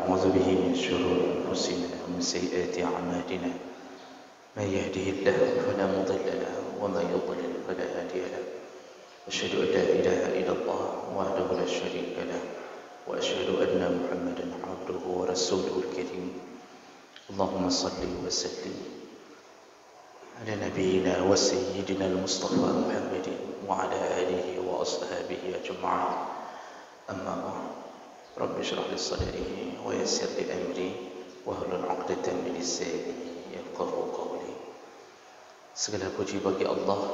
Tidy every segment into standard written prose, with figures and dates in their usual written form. ونعوذ به من شرور أنفسنا ومن سيئات أعمالنا من يهده الله فلا مضل له ومن يضلل فلا هادي له أشهد أن لا إله إلا الله وحده لا شريك له وأشهد أن محمدا عبده ورسوله الكريم اللهم صل وسلم على نبينا وسيدنا المصطفى محمد وعلى آله وأصحابه أجمعين أما بعد رب اشرح لي صدري ويسر لي أمري واحلل عقدة من لساني يفقهوا قولي. Segala puji bagi Allah,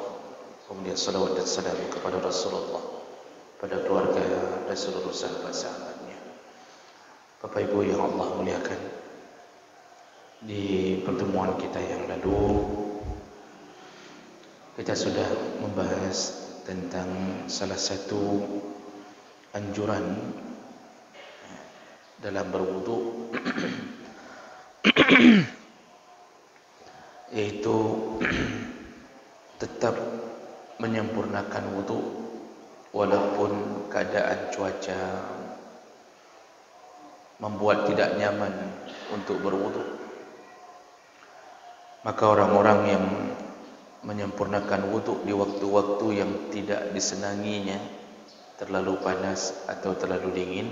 kemudian salawat dan salam kepada Rasulullah, pada keluarga dan seluruh sahabat-sahabatnya. Bapak Ibu yang Allah muliakan, di pertemuan kita yang lalu kita sudah membahas tentang salah satu anjuran dalam berwudu yaitu tetap menyempurnakan wudu walaupun keadaan cuaca membuat tidak nyaman untuk berwudu. Maka orang-orang yang menyempurnakan wudu di waktu-waktu yang tidak disenanginya, terlalu panas atau terlalu dingin,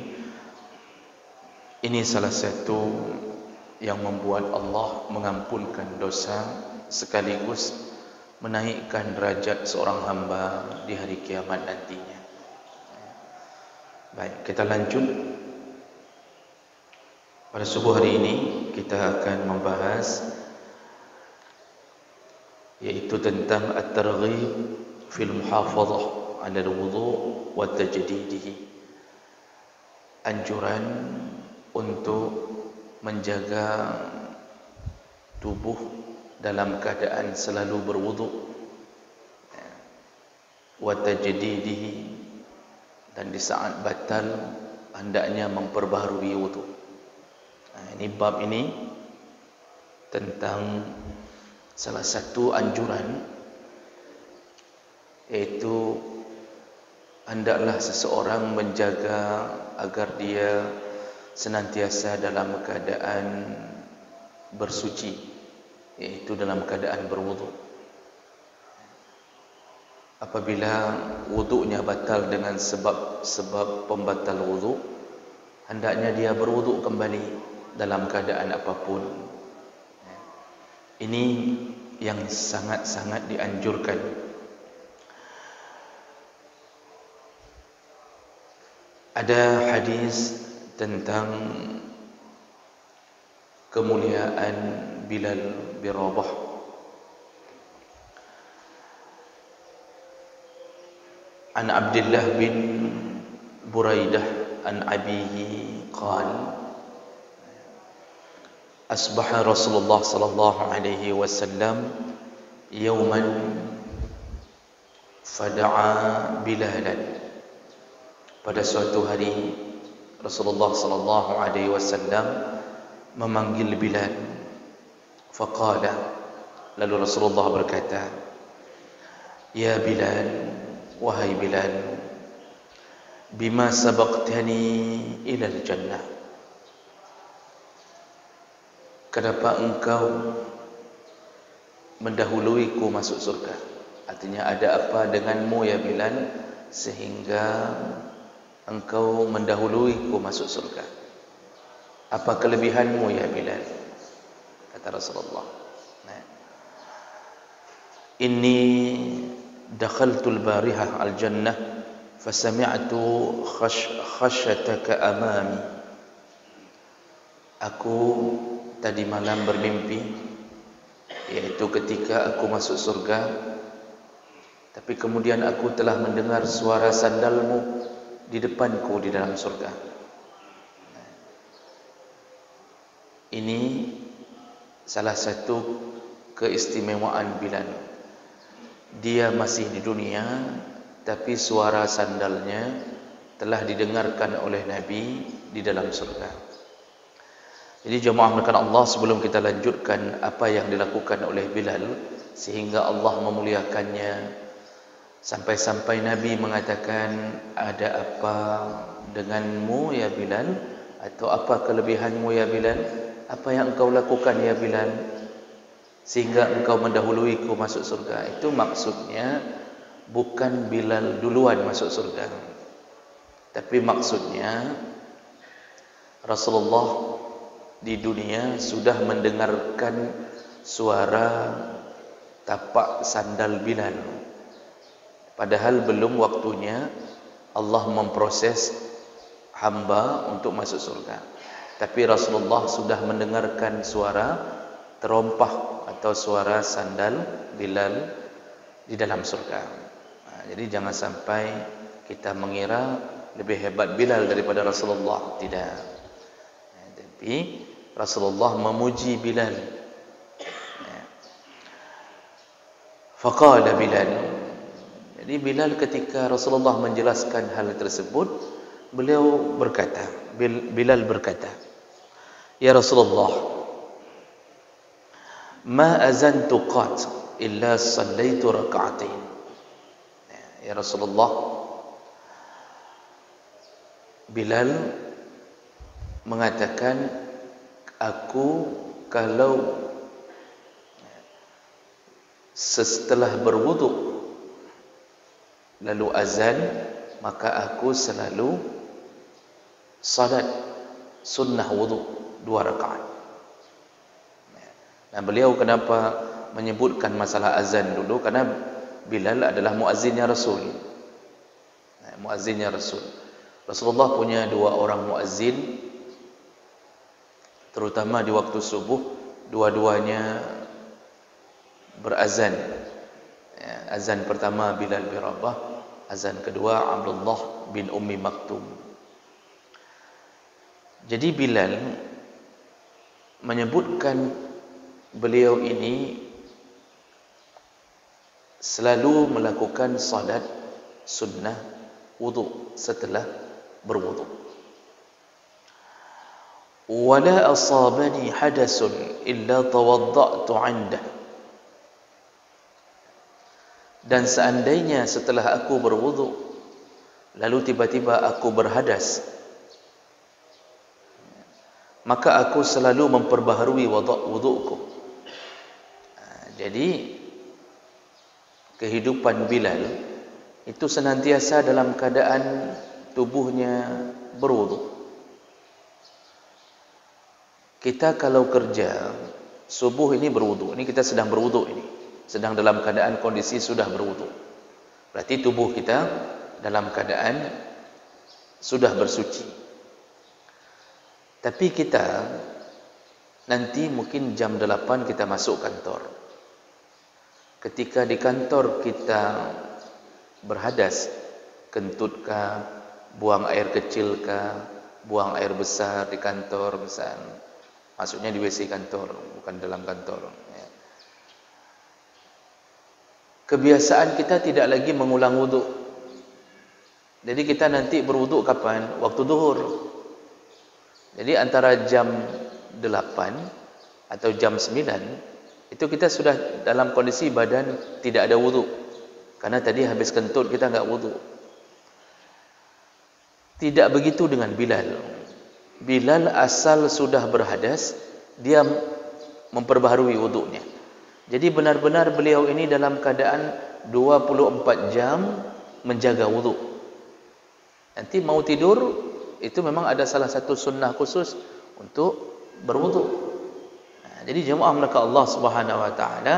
ini salah satu yang membuat Allah mengampunkan dosa sekaligus menaikkan derajat seorang hamba di hari kiamat nantinya. Baik, kita lanjut. Pada subuh hari ini kita akan membahas yaitu tentang at-targhib fil muhafazah 'ala al-wudu' wa tajdidihi. Anjuran untuk menjaga tubuh dalam keadaan selalu berwudu, wa tajdidihi, dan di saat batal hendaknya memperbaharui wudu. Ini bab ini tentang salah satu anjuran, yaitu hendaklah seseorang menjaga agar dia senantiasa dalam keadaan bersuci, yaitu dalam keadaan berwudu. Apabila wudunya batal dengan sebab pembatal wudu, hendaknya dia berwudu kembali dalam keadaan apapun. Ini yang sangat-sangat dianjurkan. Ada hadis tentang kemuliaan Bilal bin Rabah. An Abdullah bin Buraidah an abihi qala asbaha Rasulullah sallallahu alaihi wasallam yawman fada'a Bilalan. Pada suatu hari Rasulullah sallallahu alaihi wasallam memanggil Bilal. Faqala, lalu Rasulullah berkata, "Ya Bilal, wahai Bilal, bima sabaqtani ila al-jannah." Kenapa engkau mendahuluiku masuk surga? Artinya, ada apa denganmu ya Bilal sehingga engkau mendahuluiku masuk surga? Apa kelebihanmu ya Bilal? Kata Rasulullah, "Inni dakhaltul barihah al-jannah fasami'tu khashyataka amami." Aku tadi malam bermimpi, yaitu ketika aku masuk surga, tapi kemudian aku telah mendengar suara sandalmu di depanku di dalam surga. Ini salah satu keistimewaan Bilal. Dia masih di dunia, tapi suara sandalnya telah didengarkan oleh Nabi di dalam surga. Jadi jemaah melakukan Allah, sebelum kita lanjutkan apa yang dilakukan oleh Bilal sehingga Allah memuliakannya, sampai-sampai Nabi mengatakan, "Ada apa denganmu ya Bilal?" Atau apa kelebihanmu ya Bilal? Apa yang engkau lakukan ya Bilal sehingga engkau mendahuluiku masuk surga? Itu maksudnya bukan Bilal duluan masuk surga, tapi maksudnya Rasulullah di dunia sudah mendengarkan suara tapak sandal Bilal, padahal belum waktunya Allah memproses hamba untuk masuk surga. Tapi Rasulullah sudah mendengarkan suara terompah atau suara sandal Bilal di dalam surga. Nah, jadi jangan sampai kita mengira lebih hebat Bilal daripada Rasulullah. Tidak. Nah, tapi Rasulullah memuji Bilal. Nah, faqala Bilal. Jadi Bilal ketika Rasulullah menjelaskan hal tersebut, beliau berkata, Bilal berkata, "Ya Rasulullah, ma azantu qat illa sallaitu raka'atain." Ya Rasulullah, Bilal mengatakan, aku kalau setelah berwudu lalu azan, maka aku selalu salat sunnah wudu 2 rakaat. Nah, beliau kenapa menyebutkan masalah azan dulu? Karena Bilal adalah muazzinnya Rasul. Nah, muazzinnya Rasul. Rasulullah punya 2 orang muazzin, terutama di waktu subuh, dua-duanya berazan. Ya, azan pertama Bilal bin Rabah, azan kedua Abdullah bin Ummi Maktum. Jadi Bilal menyebutkan beliau ini selalu melakukan salat sunnah wudu setelah berwudu. Wala asabani hadasun illa tawadda'tu 'indah. Dan seandainya setelah aku berwudu lalu tiba-tiba aku berhadas, maka aku selalu memperbaharui wudu'ku. Jadi kehidupan Bilal itu senantiasa dalam keadaan tubuhnya berwudu. Kita kalau kerja subuh ini berwudu, ini kita sedang berwudu, ini sedang dalam keadaan kondisi sudah berwudu, berarti tubuh kita dalam keadaan sudah bersuci. Tapi kita nanti mungkin jam 8 kita masuk kantor. Ketika di kantor kita berhadas, kentut kah, buang air kecil kah, buang air besar di kantor misalnya. Maksudnya di WC kantor, bukan dalam kantor. Kebiasaan kita tidak lagi mengulang wudu. Jadi kita nanti berwudu kapan? Waktu duhur. Jadi antara jam 8 atau jam 9 itu kita sudah dalam kondisi badan tidak ada wudu, karena tadi habis kentut kita enggak wudu. Tidak begitu dengan Bilal. Bilal asal sudah berhadas, dia memperbaharui wudunya. Jadi benar-benar beliau ini dalam keadaan 24 jam menjaga wudu. Nanti mau tidur, itu memang ada salah satu sunnah khusus untuk berwudu. Nah, jadi jemaah mereka Allah Subhanahu wa taala,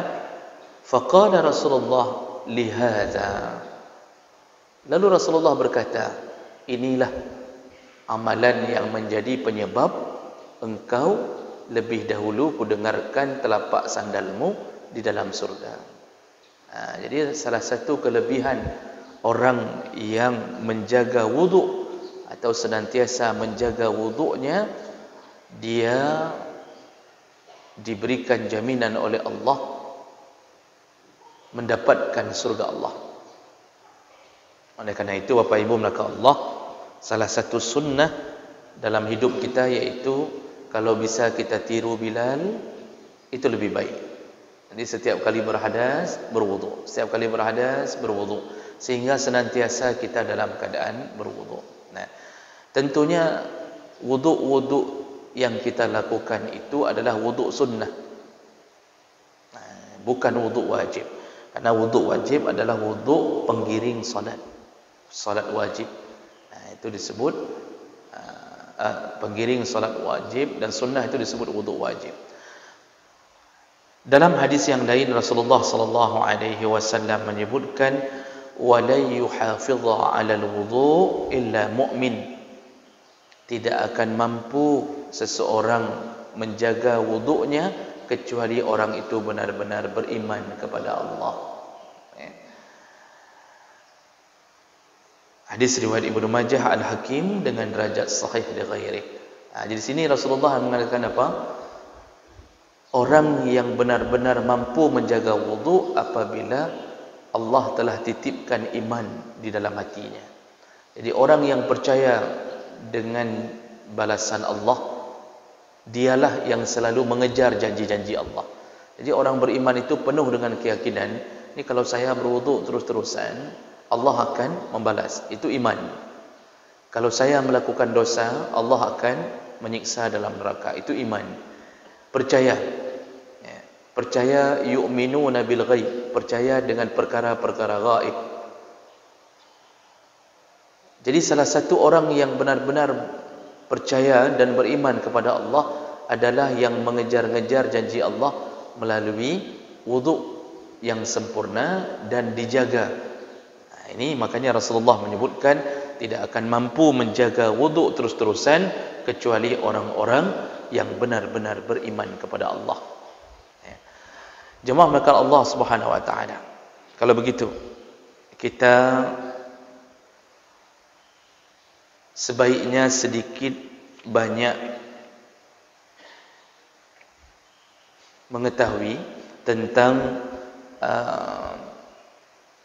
faqala Rasulullah lihadza. Lalu Rasulullah berkata, inilah amalan yang menjadi penyebab engkau lebih dahulu kudengarkan telapak sandalmu di dalam surga. Nah, jadi salah satu kelebihan orang yang menjaga wudu atau senantiasa menjaga wudunya, dia diberikan jaminan oleh Allah mendapatkan surga Allah. Oleh karena itu Bapak Ibu mlaka Allah, salah satu sunnah dalam hidup kita yaitu kalau bisa kita tiru Bilal itu lebih baik. Jadi setiap kali berhadas berwudu, setiap kali berhadas berwudu, sehingga senantiasa kita dalam keadaan berwudu. Nah, tentunya wudhu-wudhu yang kita lakukan itu adalah wudhu sunnah, bukan wudhu wajib. Karena wudhu wajib adalah wudhu penggiring solat, solat wajib. Itu disebut penggiring solat wajib, dan sunnah itu disebut wudhu wajib. Dalam hadis yang lain Rasulullah sallallahu alaihi wasallam menyebutkan wala yuhafidha 'alal wudhu illa mu'min. Tidak akan mampu seseorang menjaga wudhunya kecuali orang itu benar-benar beriman kepada Allah. Hadis riwayat Ibnu Majah, Al-Hakim dengan derajat sahih li ghairi. Jadi sini Rasulullah mengatakan apa? Orang yang benar-benar mampu menjaga wudu apabila Allah telah titipkan iman di dalam hatinya. Jadi orang yang percaya dengan balasan Allah, dialah yang selalu mengejar janji-janji Allah. Jadi orang beriman itu penuh dengan keyakinan, ini kalau saya berwudu terus-terusan, Allah akan membalas. Itu iman. Kalau saya melakukan dosa, Allah akan menyiksa dalam neraka. Itu iman. Percaya. Percaya yu'minuna bil ghaib, percaya dengan perkara-perkara gaib. Jadi salah satu orang yang benar-benar percaya dan beriman kepada Allah adalah yang mengejar-ngejar janji Allah melalui wudu yang sempurna dan dijaga. Nah, ini makanya Rasulullah menyebutkan tidak akan mampu menjaga wudu terus-terusan kecuali orang-orang yang benar-benar beriman kepada Allah. Jemaah maka Allah Subhanahu wa taala. Kalau begitu, kita sebaiknya sedikit banyak mengetahui tentang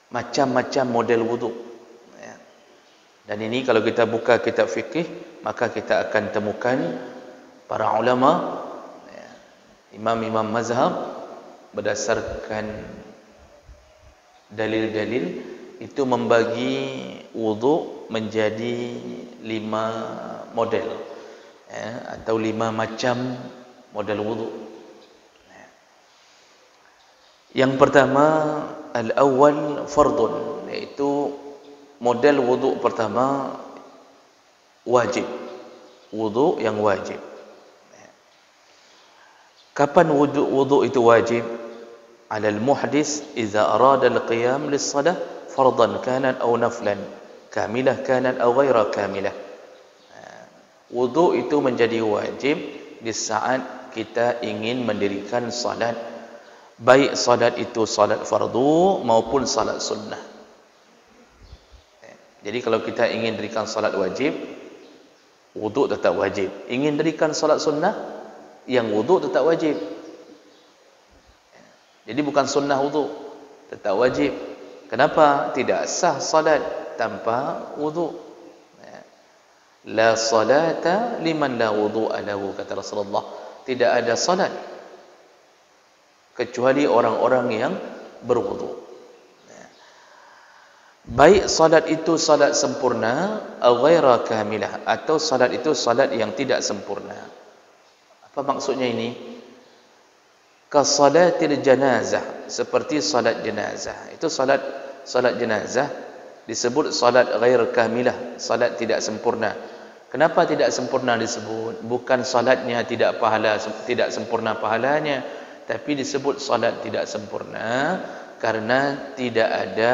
macam-macam model wudu. Dan ini kalau kita buka kitab fikih, maka kita akan temukan para ulama, imam-imam mazhab, berdasarkan dalil-dalil itu membagi wudu menjadi 5 model, atau 5 macam model wudu. Yang pertama, al-awwal fardun, iaitu model wudu pertama wajib, wudu yang wajib. Kapan wudu itu wajib? Alal muhdis idza arada al-qiyam lis-salah fardan kanat aw naflan kamilah kanat aw ghaira kamilah. Wudu itu menjadi wajib di saat kita ingin mendirikan salat, baik salat itu salat fardu maupun salat sunnah. Jadi kalau kita ingin dirikan salat wajib, wudu tetap wajib. Ingin dirikan salat sunnah, yang wuduk tetap wajib. Jadi bukan sunnah wuduk, tetap wajib. Kenapa? Tidak sah salat tanpa wuduk. La salata liman la wudu'a lahu, kata Rasulullah. Tidak ada salat kecuali orang-orang yang berwuduk. Baik salat itu salat sempurna, atau ghaira kamilah, atau salat itu salat yang tidak sempurna. Apa maksudnya ini? Kasalatil janazah, seperti salat jenazah. Itu salat jenazah disebut salat ghair kamilah, salat tidak sempurna. Kenapa tidak sempurna disebut? Bukan salatnya tidak pahala, tidak sempurna pahalanya, tapi disebut salat tidak sempurna karena tidak ada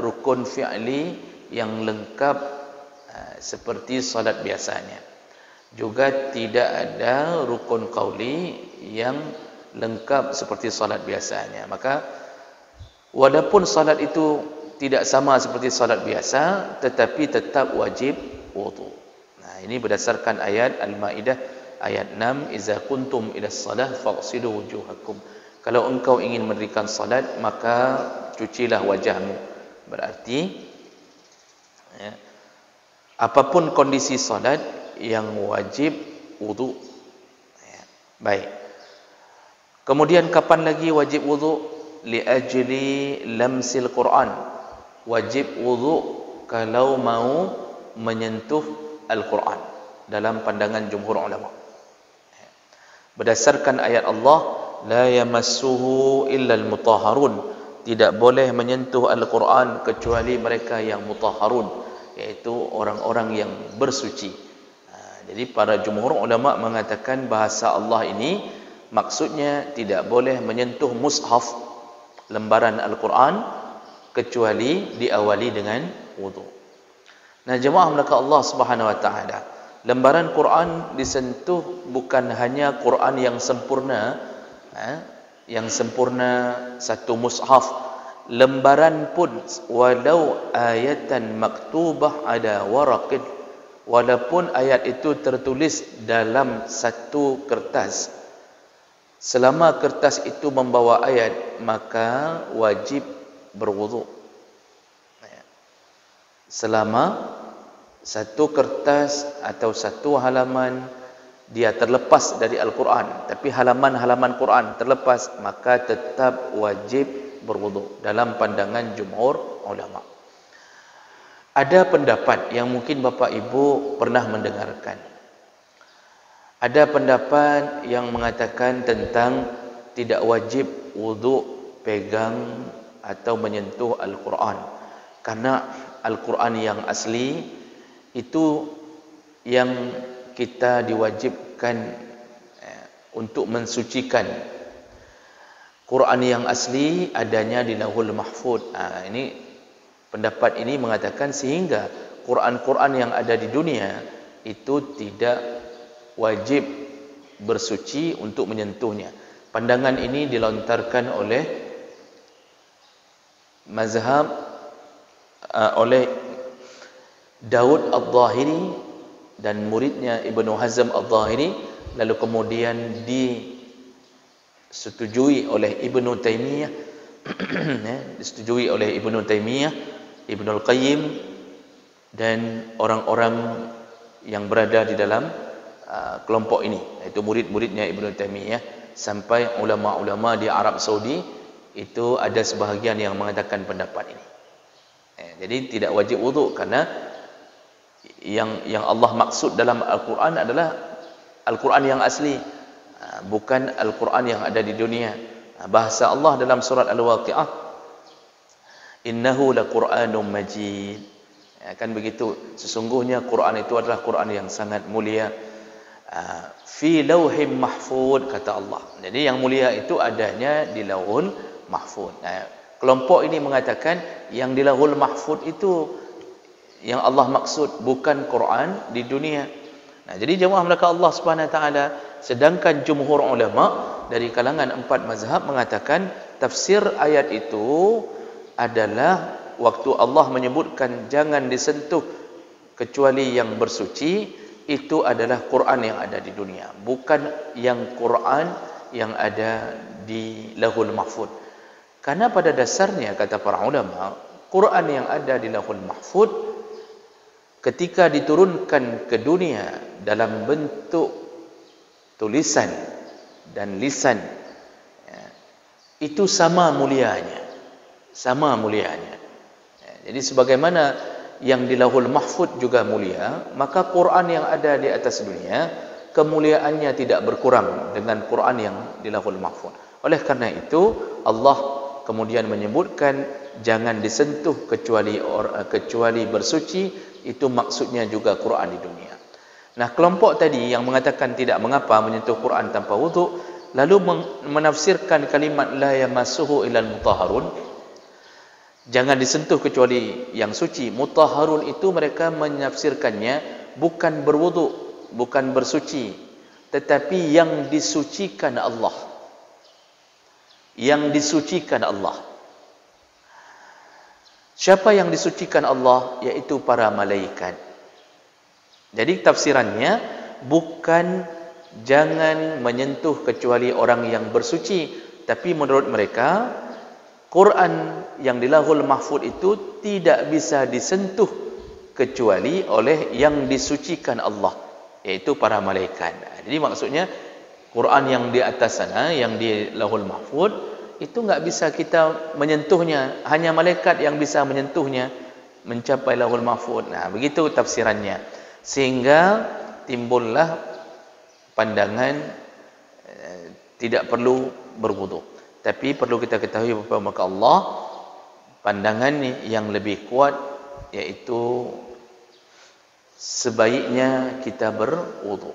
rukun fi'li yang lengkap seperti salat biasanya. Juga tidak ada rukun qauli yang lengkap seperti salat biasanya. Maka walaupun salat itu tidak sama seperti salat biasa, tetapi tetap wajib wudu. Nah, ini berdasarkan ayat Al-Maidah ayat 6, "Idza kuntum ila shalah faghsilu wujuhakum." Kalau engkau ingin mendirikan salat, maka cucilah wajahmu. Berarti apapun kondisi salat yang wajib wudu. Baik. Kemudian kapan lagi wajib wudu? Li ajli lamsil Quran. Wajib wudu kalau mau menyentuh Al-Quran. dalam pandangan jumhur ulama. Berdasarkan ayat Allah, la yamassuhu illa al-mutahharun, tidak boleh menyentuh Al-Quran kecuali mereka yang mutahharun, yaitu orang-orang yang bersuci. Jadi para jumhur ulama mengatakan bahasa Allah ini maksudnya tidak boleh menyentuh mushaf, lembaran Al-Quran, kecuali diawali dengan wudu. Nah, jemaah mereka Allah Subhanahu wa taala, lembaran Quran disentuh bukan hanya Quran yang sempurna, yang sempurna satu mushaf, lembaran pun, walau ayatan maktubah ada waraqid, walaupun ayat itu tertulis dalam satu kertas, selama kertas itu membawa ayat maka wajib berwudu. Selama satu kertas atau satu halaman dia terlepas dari Al-Quran, tapi halaman-halaman Quran terlepas, maka tetap wajib berwudu dalam pandangan jumhur ulama. Ada pendapat yang mungkin Bapak Ibu pernah mendengarkan. Ada pendapat yang mengatakan tentang tidak wajib wudu pegang atau menyentuh Al-Quran, karena Al-Quran yang asli itu yang kita diwajibkan untuk mensucikan. Quran yang asli adanya di Lauhul Mahfud. Ini pendapat ini mengatakan sehingga Quran-Quran yang ada di dunia itu tidak wajib bersuci untuk menyentuhnya. Pandangan ini dilontarkan oleh mazhab oleh Dawud Al-Dhahiri dan muridnya Ibn Hazm Al-Dhahiri, lalu kemudian disetujui oleh Ibn Taymiyah disetujui oleh Ibn Taymiyah, Ibn Al-Qayyim dan orang-orang yang berada di dalam kelompok ini, yaitu murid-muridnya Ibn Taymiyah sampai ulama-ulama di Arab Saudi. Itu ada sebahagian yang mengatakan pendapat ini. Jadi tidak wajib wudu, karena yang Allah maksud dalam Al-Quran adalah Al-Quran yang asli, bukan Al-Quran yang ada di dunia. Bahasa Allah dalam surat Al-Waqi'ah, innahu laqur'anum majid, kan begitu, sesungguhnya Quran itu adalah Quran yang sangat mulia, fi lauhim mahfud, kata Allah. Jadi yang mulia itu adanya di lauhul mahfud. Kelompok ini mengatakan yang di lauhul mahfud itu yang Allah maksud, bukan Quran di dunia. Nah, jadi jemaah mereka Allah Subhanahu wa taala, sedangkan jumhur ulama dari kalangan empat mazhab mengatakan tafsir ayat itu adalah waktu Allah menyebutkan jangan disentuh kecuali yang bersuci, itu adalah Quran yang ada di dunia, bukan yang Quran yang ada di Lauhul Mahfud. Karena pada dasarnya, kata para ulama, Quran yang ada di Lauhul Mahfud ketika diturunkan ke dunia dalam bentuk tulisan dan lisan, itu sama mulianya, sama mulianya. Jadi sebagaimana yang di Lauhul Mahfud juga mulia, maka Quran yang ada di atas dunia kemuliaannya tidak berkurang dengan Quran yang di Lauhul Mahfud. Oleh karena itu Allah kemudian menyebutkan jangan disentuh kecuali bersuci, itu maksudnya juga Quran di dunia. Nah, kelompok tadi yang mengatakan tidak mengapa menyentuh Quran tanpa wudu, lalu menafsirkan kalimat la yamassuhu illal mutahharun, jangan disentuh kecuali yang suci. Mutahharun itu mereka menafsirkannya bukan berwudu, bukan bersuci, tetapi yang disucikan Allah. Yang disucikan Allah. Siapa yang disucikan Allah? Yaitu para malaikat. Jadi tafsirannya bukan jangan menyentuh kecuali orang yang bersuci, tapi menurut mereka Quran yang di Lauhul Mahfud itu tidak bisa disentuh kecuali oleh yang disucikan Allah, yaitu para malaikat. Jadi maksudnya Quran yang di atas sana, yang di Lauhul Mahfud, itu enggak bisa kita menyentuhnya, hanya malaikat yang bisa menyentuhnya mencapai Lauhul Mahfud. Nah, begitu tafsirannya. Sehingga timbullah pandangan tidak perlu berwudu. Tapi perlu kita ketahui bahawa Allah pandangan yang lebih kuat yaitu sebaiknya kita berwudu.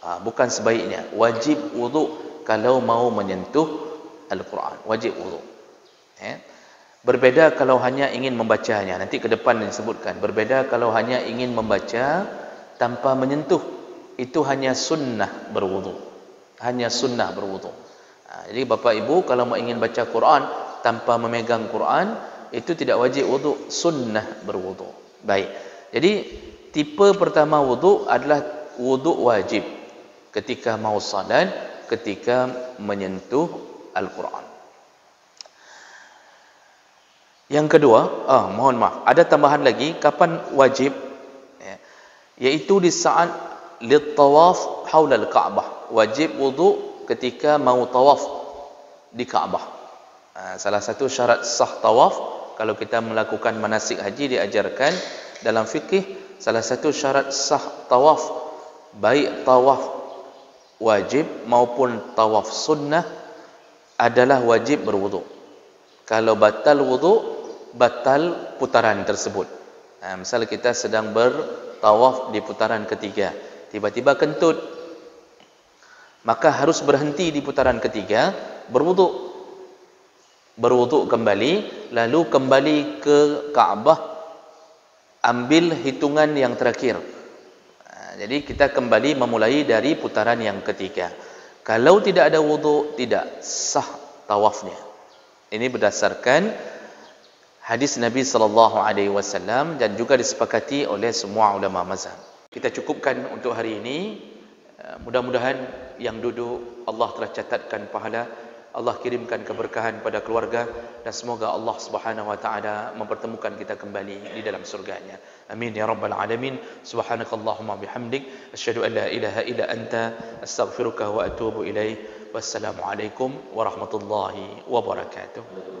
Bukan sebaiknya, wajib wudu kalau mau menyentuh Al-Quran, wajib wudu. Berbeda kalau hanya ingin membacanya. Nanti ke depan disebutkan. Berbeda kalau hanya ingin membaca tanpa menyentuh. Itu hanya sunnah berwudu. Hanya sunnah berwudu. Jadi bapa ibu kalau mau ingin baca Quran tanpa memegang Quran, itu tidak wajib wudu, sunnah berwudu. Baik. Jadi tipe pertama wudu adalah wudu wajib ketika mau salat, ketika menyentuh Al-Quran. Yang kedua, mohon maaf, ada tambahan lagi, kapan wajib? Yaitu di saat lit-tawaf haulal Ka'bah. Wajib wudu ketika mau tawaf di Ka'bah. Salah satu syarat sah tawaf, kalau kita melakukan manasik haji diajarkan dalam fikih, salah satu syarat sah tawaf, baik tawaf wajib maupun tawaf sunnah, adalah wajib berwudu. Kalau batal wudu, batal putaran tersebut. Misal kita sedang bertawaf di putaran ketiga, tiba-tiba kentut, maka harus berhenti di putaran ketiga, berwuduk kembali, lalu kembali ke Kaabah, ambil hitungan yang terakhir. Jadi kita kembali memulai dari putaran yang ketiga. Kalau tidak ada wuduk, tidak sah tawafnya. Ini berdasarkan hadis Nabi SAW dan juga disepakati oleh semua ulama mazhab. Kita cukupkan untuk hari ini. Mudah-mudahan yang duduk Allah telah catatkan pahala, Allah kirimkan keberkahan pada keluarga, dan semoga Allah Subhanahu wa taala mempertemukan kita kembali di dalam surganya. Amin ya rabbal alamin. Subhanakallahumma bihamdik, asyhadu an la ilaha illa anta, astaghfiruka wa atubu ilaik. Wassalamualaikum warahmatullahi wabarakatuh.